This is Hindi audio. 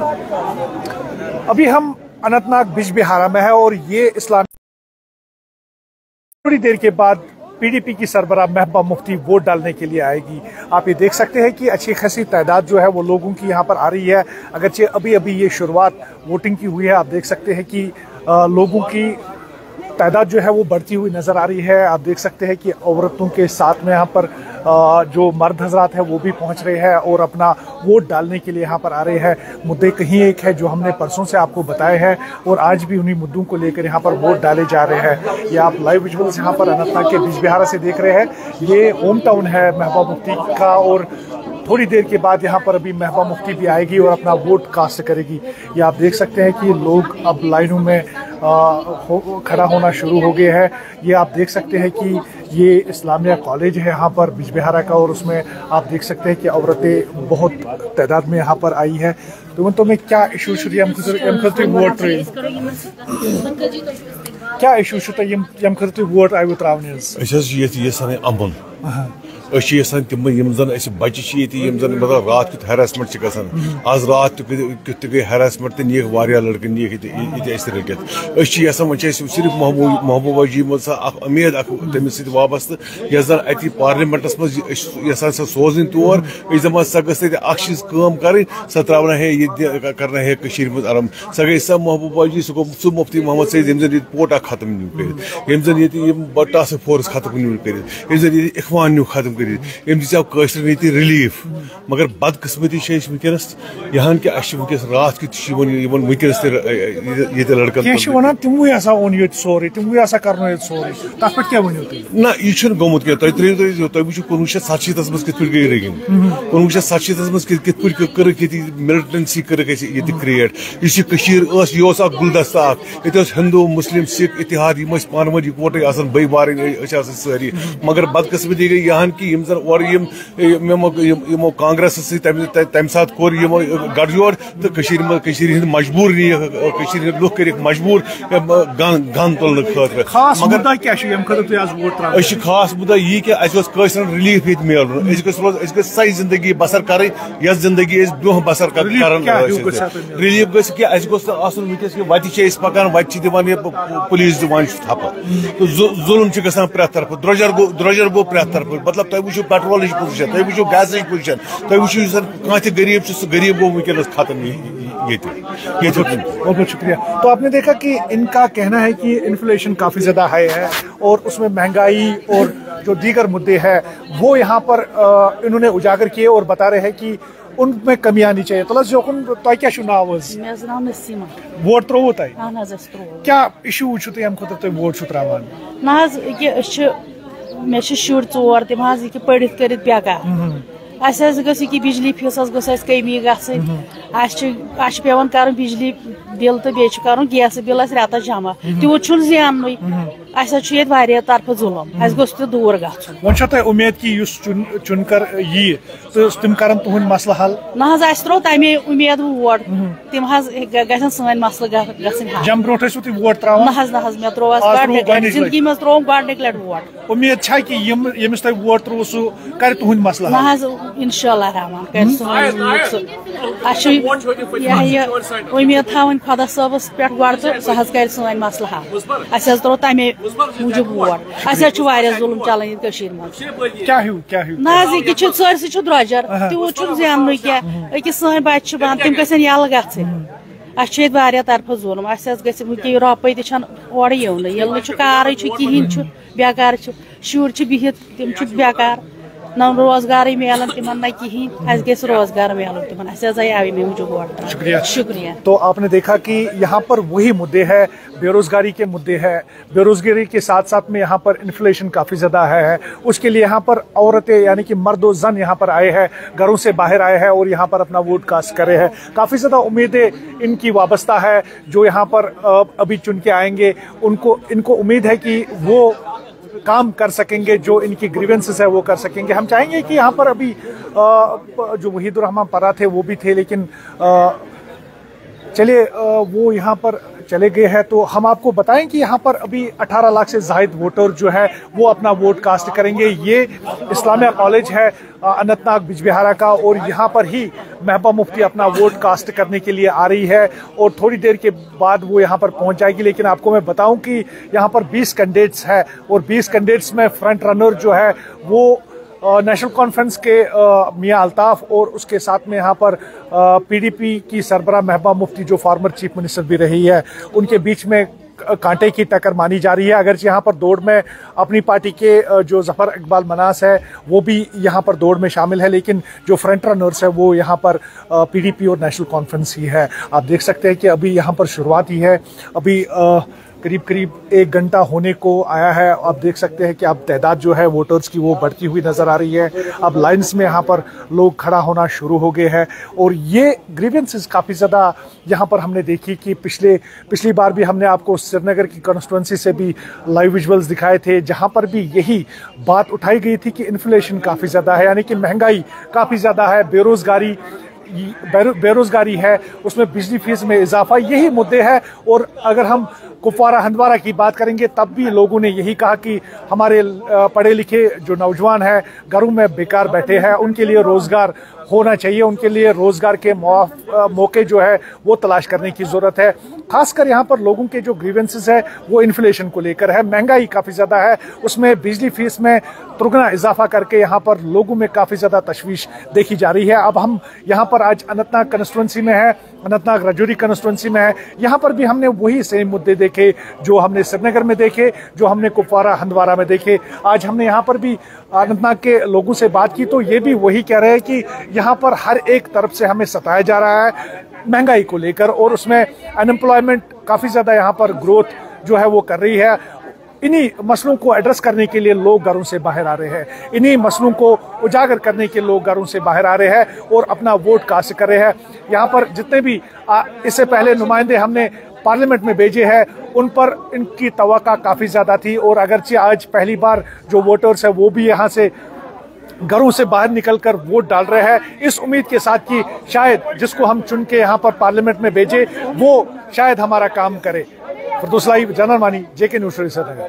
अभी हम अनंतनाग बिजबिहारा में है और ये इस्लामी थोड़ी देर के बाद पीडीपी की सरबराह महबूबा मुफ्ती वोट डालने के लिए आएगी। आप ये देख सकते हैं कि अच्छी खासी तादाद जो है वो लोगों की यहाँ पर आ रही है, अगरचे अभी अभी ये शुरुआत वोटिंग की हुई है। आप देख सकते हैं कि लोगों की तादाद जो है वो बढ़ती हुई नज़र आ रही है। आप देख सकते हैं कि औरतों के साथ में यहाँ पर जो मर्द हजरात है वो भी पहुँच रहे हैं और अपना वोट डालने के लिए यहाँ पर आ रहे हैं। मुद्दे कहीं एक है जो हमने परसों से आपको बताए हैं और आज भी उन्हीं मुद्दों को लेकर यहाँ पर वोट डाले जा रहे हैं। ये आप लाइव विजुअल्स यहाँ पर अनंतनाग के बिजबिहारा से देख रहे हैं। ये होम टाउन है महबूबा मुफ्ती का और थोड़ी देर के बाद यहाँ पर अभी महबूबा मुफ्ती भी आएगी और अपना वोट कास्ट करेगी। ये आप देख सकते हैं कि लोग अब लाइनों में खड़ा होना शुरू हो गए हैं। ये आप देख सकते हैं कि ये इस्लामिया कॉलेज है यहाँ पर बिजबिहारा का और उसमें आप देख सकते हैं कि औरतें बहुत तादाद में यहाँ पर आई है। तो मैं क्या इशू शुरू अशी यसन तिम यम जन अस बच्चे छी यति यम जन मतलब रात की हैरेसमेंट छ गसन आज रात की गई हैरेसमेंट ते नेक वारिया लड़के नेक इति अस रगत अशी यसन वच सिर्फ महबूबा जी मसा उम्मीद तमिस सिद वाबस्त यसन अति पार्लियामेंटस मस यसन सोजन तौर इजमा सगस ते अक्षिस काम करे सत्रावना है ये करना है कश्मीर में आराम सगे सब महबूबा जी सो मुफ्ती मोहम्मद सैयद यम जन पोटा खत्म न्यू करे यम जन यति बटा से फोर्स खत्म न्यू करे यम जन इखवान न्यू खत्म नीति रिलीफ मगर बदकिस्मती वस यहाँ कि वस रात वस लड़कन ना यह गोमुत क्या तुम वो 1967 मज गई रिगिंग 1967 मज मिलिटेंसी क्रिएट इस यह गुलदस्ता ये हिंदू मुस्लिम सिख इतिहाद पान वोटे बई बार सारी मगर बदकिस्मती गई यहाँ कि और कांग्रेस तम सात कोर गठजोड़ तो मजबूर नी लूख कर मजबूर गन तुल खतर खास मुद्दा यह कि असर रिलीफ ये मिलन गई जिंदगी बसर कर जिंदगी ब्रोह बसर कर रिलीफ गस वत पकान वत पुलिस दिवान थप जुल्म ग प्रेथ तरफ द्रोजर गो प्रेथ तरफ मतलब तुम वो पेट्रोल पोजिशन तुम वो गैस पोजिशन तुम वो कह गरीब गरीब गो वन खत्म। बहुत शुक्रिया। तो आपने देखा कि इनका कहना है कि इन्फ्लेशन काफ़ी ज़्यादा हाई है और उसमें महंगाई और जो दीगर मुद्दे हैं वो यहाँ पर इन्होंने उजागर किए और बता रहे हैं कि उनमें कमी आनी चाहिए। तो जोखन तुम क्या नाव वोट त्रो तुम क्या इशू तम खुद वोट त्रा ना मे शुर चोर तम पढ़ित कर बिजली फीस गमी पेवान कर बिजली बिल तो बेच कर गैस बिल रेत जमा तूत जान अत तरफ जुलम अ दूर गुन उम्मीद कि चुनकर यी तो तुम कर मसल हल ना त्रो तमे उम्मीद वोट तम ग सन मसल जम ब्रो वोट त्रा ना त्रो जिंदगी मे त्रो गक लट वोट उम्मीद कि वोट त्रो सह कर तुंद मसल ना इंशाअल्लाह रहमान उम्मीद थवन खुदा सबस पे गो सह कर सन मसल हल त्रो तमे मुजब वोट जुल्म चलान ना सरस द्रोजर तूत जानू क्या सन बच्चे बंद तम गन यल ग तरफ जुल्म अ रोपे तन और कार कहें बेकार शुरू बिहित तम बेकार न रोजगार मिलान तम ना कहीं रोजगार मिलान तम वोट। शुक्रिया शुक्रिया। तो आपने देखा कि यहाँ पर वही मुद्दे हैं, बेरोजगारी के मुद्दे हैं, बेरोजगारी के साथ साथ में यहाँ पर इन्फ्लेशन काफ़ी ज़्यादा है। उसके लिए यहाँ पर औरतें यानी कि मर्द और जन यहाँ पर आए हैं, घरों से बाहर आए हैं और यहाँ पर अपना वोट कास्ट करे हैं। काफ़ी ज़्यादा उम्मीदें इनकी वाबस्ता है जो यहाँ पर अभी चुन के आएंगे उनको इनको उम्मीद है कि वो काम कर सकेंगे, जो इनकी ग्रीवेंसेस है वो कर सकेंगे। हम चाहेंगे कि यहाँ पर अभी जो वहीदुर रहमान परा थे वो भी थे, लेकिन चलिए वो यहाँ पर चले गए हैं। तो हम आपको बताएं कि यहाँ पर अभी 18 लाख से जायद वोटर जो है वो अपना वोट कास्ट करेंगे। ये इस्लामिया कॉलेज है अनंतनाग बिजबिहारा का और यहाँ पर ही महबूबा मुफ्ती अपना वोट कास्ट करने के लिए आ रही है और थोड़ी देर के बाद वो यहाँ पर पहुँच जाएगी। लेकिन आपको मैं बताऊँ कि यहाँ पर 20 कैंडिडेट्स हैं और 20 कैंडिडेट्स में फ्रंट रनर जो है वो नेशनल कॉन्फ्रेंस के मियां अलताफ़ और उसके साथ में यहाँ पर पीडीपी की सरबरा महबूबा मुफ्ती जो फॉर्मर चीफ मिनिस्टर भी रही है, उनके बीच में कांटे की टक्कर मानी जा रही है। अगरचे यहाँ पर दौड़ में अपनी पार्टी के जो जफर इकबाल मनास है वो भी यहाँ पर दौड़ में शामिल है, लेकिन जो फ्रंट रनर्स है वो यहाँ पर पीडीपी और नेशनल कॉन्फ्रेंस ही है। आप देख सकते हैं कि अभी यहाँ पर शुरुआत ही है, अभी करीब करीब 1 घंटा होने को आया है। आप देख सकते हैं कि अब तादाद जो है वोटर्स की वो बढ़ती हुई नज़र आ रही है। अब लाइंस में यहाँ पर लोग खड़ा होना शुरू हो गए हैं और ये ग्रीवेंसेस काफ़ी ज़्यादा यहाँ पर हमने देखी कि पिछली बार भी हमने आपको श्रीनगर की कॉन्स्टिट्यूंसी से भी लाइव विजुअल्स दिखाए थे, जहाँ पर भी यही बात उठाई गई थी कि इन्फ्लेशन काफ़ी ज़्यादा है, यानी कि महंगाई काफ़ी ज़्यादा है, बेरोज़गारी है, उसमें बिजली फीस में इजाफा, यही मुद्दे हैं। और अगर हम कुपवारा हंदवारा की बात करेंगे तब भी लोगों ने यही कहा कि हमारे पढ़े लिखे जो नौजवान हैं घरों में बेकार बैठे हैं, उनके लिए रोज़गार होना चाहिए, उनके लिए रोज़गार के मौके जो है वो तलाश करने की ज़रूरत है। खासकर यहाँ पर लोगों के जो ग्रीवेंसेस है वो इन्फ्लेशन को लेकर है, महंगाई काफ़ी ज़्यादा है, उसमें बिजली फीस में दुगना इजाफा करके यहाँ पर लोगों में काफ़ी ज़्यादा तशवीश देखी जा रही है। अब हम यहाँ पर आज अनंतनाग कॉन्स्टिट्यूंसी में है, अनंतनाग रजौरी कॉन्स्टिट्यूंसी में है, यहाँ पर भी हमने वही सेम मुद्दे देखे जो हमने श्रीनगर में देखे, जो हमने कुपवारा हंदवारा में देखे। आज हमने यहाँ पर भी अनंतनाग के लोगों से बात की तो ये भी वही कह रहे हैं कि यहाँ पर हर एक तरफ से हमें सताया जा रहा है महंगाई को लेकर और उसमें अनएम्प्लॉयमेंट काफ़ी ज़्यादा यहाँ पर ग्रोथ जो है वो कर रही है। इन्हीं मसलों को एड्रेस करने के लिए लोग घरों से बाहर आ रहे हैं, इन्हीं मसलों को उजागर करने के लोग घरों से बाहर आ रहे हैं और अपना वोट कास्ट कर रहे हैं। यहाँ पर जितने भी इससे पहले नुमाइंदे हमने पार्लियामेंट में भेजे हैं उन पर इनकी तवक्का काफ़ी ज़्यादा थी और अगरचे आज पहली बार जो वोटर्स हैं वो भी यहाँ से घरों से बाहर निकलकर वोट डाल रहे हैं, इस उम्मीद के साथ कि शायद जिसको हम चुन के यहाँ पर पार्लियामेंट में भेजे वो शायद हमारा काम करे। फिर दूसरा जनरमानी जेके न्यूज़ श्रीनगर।